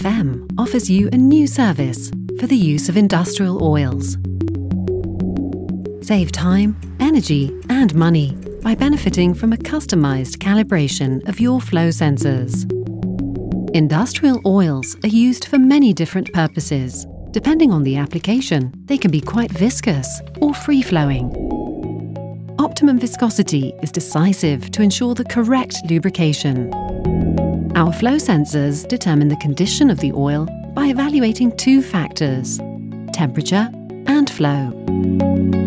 ifm offers you a new service for the use of industrial oils. Save time, energy, and money by benefiting from a customized calibration of your flow sensors. Industrial oils are used for many different purposes. Depending on the application, they can be quite viscous or free-flowing. Optimum viscosity is decisive to ensure the correct lubrication. Our flow sensors determine the condition of the oil by evaluating two factors: temperature and flow.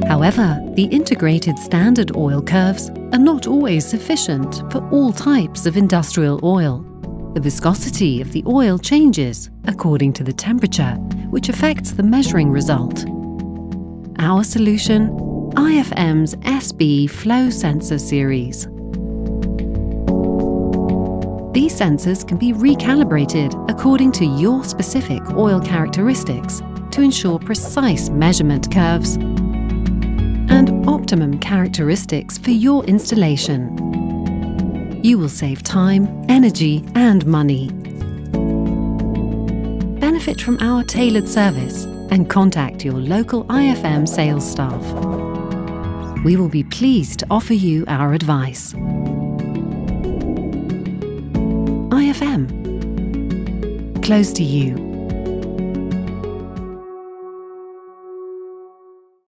However, the integrated standard oil curves are not always sufficient for all types of industrial oil. The viscosity of the oil changes according to the temperature, which affects the measuring result. Our solution, ifm's SB flow sensor series. These sensors can be recalibrated according to your specific oil characteristics to ensure precise measurement curves and optimum characteristics for your installation. You will save time, energy, and money. Benefit from our tailored service and contact your local ifm sales staff. We will be pleased to offer you our advice. ifm, close to you.